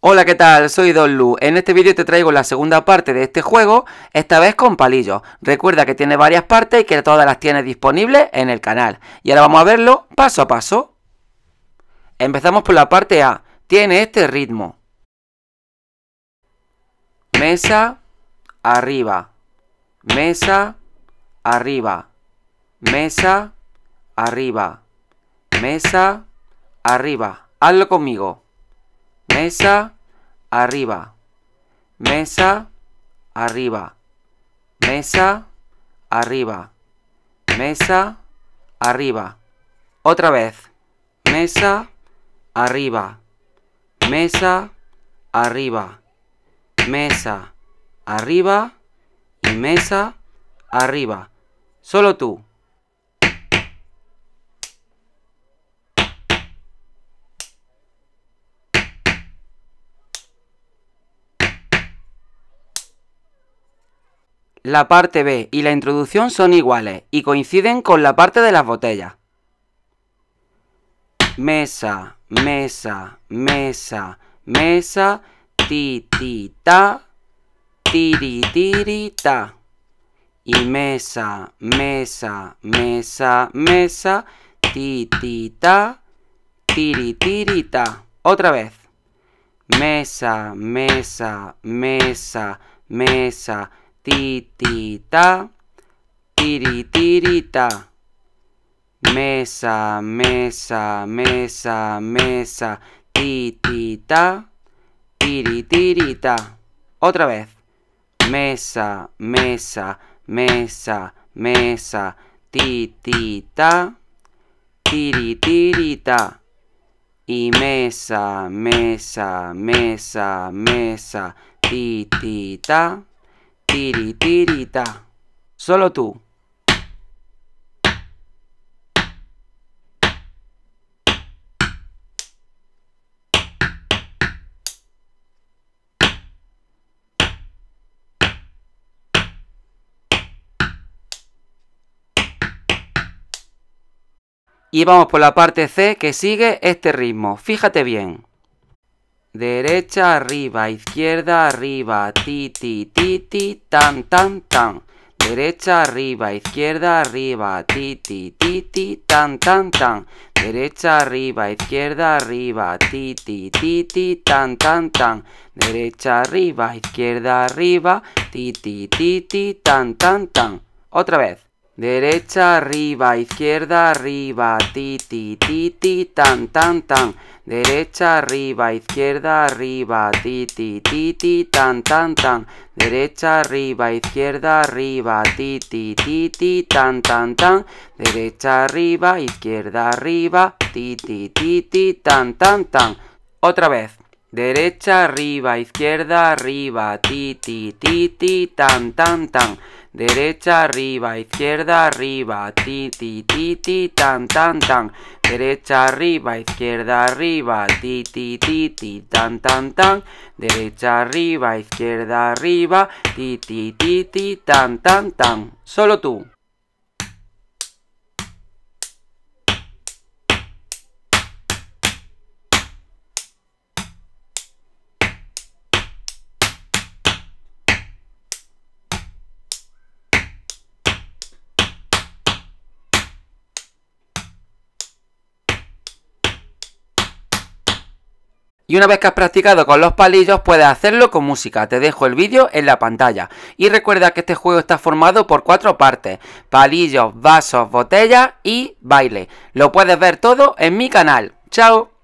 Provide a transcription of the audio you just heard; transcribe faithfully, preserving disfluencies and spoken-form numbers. Hola, ¿qué tal? Soy Don Lu. En este vídeo te traigo la segunda parte de este juego, esta vez con palillos. Recuerda que tiene varias partes y que todas las tienes disponibles en el canal. Y ahora vamos a verlo paso a paso. Empezamos por la parte A. Tiene este ritmo. Mesa, arriba. Mesa, arriba. Mesa, arriba. Mesa, arriba. Hazlo conmigo. Mesa, arriba. Mesa, arriba. Mesa, arriba. Mesa, arriba. Otra vez. Mesa, arriba. Mesa, arriba. Mesa, arriba. Y mesa, arriba. Solo tú. La parte B y la introducción son iguales y coinciden con la parte de las botellas. Mesa, mesa, mesa, mesa, ti, ti, ta, tiri, tiri, ta. Y mesa, mesa, mesa, mesa, ti, ti, ta, tiri, tiri, ta. Otra vez. Mesa, mesa, mesa, mesa. Ti, ti, ta, tiri, tiri, ta. Mesa, mesa, mesa, mesa, ti, ti, ta, tiri, tiri, ta. Otra vez. Mesa, mesa, mesa, mesa, ti, ti, ta, tiri, tiri, ta. Y mesa, mesa, mesa, mesa, ti, ti, ta. Tiri, tiri, ta. Solo tú. Y vamos por la parte C, que sigue este ritmo. Fíjate bien. Derecha arriba, izquierda arriba, ti, ti, ti, ti, tan, tan, tan. Derecha arriba, izquierda arriba, ti, ti, ti, ti, tan, tan, tan. Derecha arriba, izquierda arriba, ti, ti, ti, ti, tan, tan, tan. Derecha arriba, izquierda arriba, ti, ti, ti, ti, tan, tan, tan. Otra vez. Derecha arriba, izquierda arriba, ti, ti, ti, ti, tan, tan, tan. Derecha arriba, izquierda arriba, ti, ti, ti, ti, tan, tan, tan. Derecha arriba, izquierda arriba, ti, ti, ti, ti, tan, tan, tan. Derecha arriba, izquierda arriba, ti, ti, ti, ti, tan, tan, tan. Otra vez. Derecha arriba, izquierda arriba, ti, ti, ti, ti, tan, tan, tan. Derecha arriba, izquierda arriba, ti, ti, ti, ti, tan, tan, tan. Derecha arriba, izquierda arriba, ti, ti, ti, ti, tan, tan, tan. Derecha arriba, izquierda arriba, ti, ti, ti, ti, tan, tan, tan. Solo tú. Y una vez que has practicado con los palillos, puedes hacerlo con música. Te dejo el vídeo en la pantalla. Y recuerda que este juego está formado por cuatro partes. Palillos, vasos, botellas y baile. Lo puedes ver todo en mi canal. ¡Chao!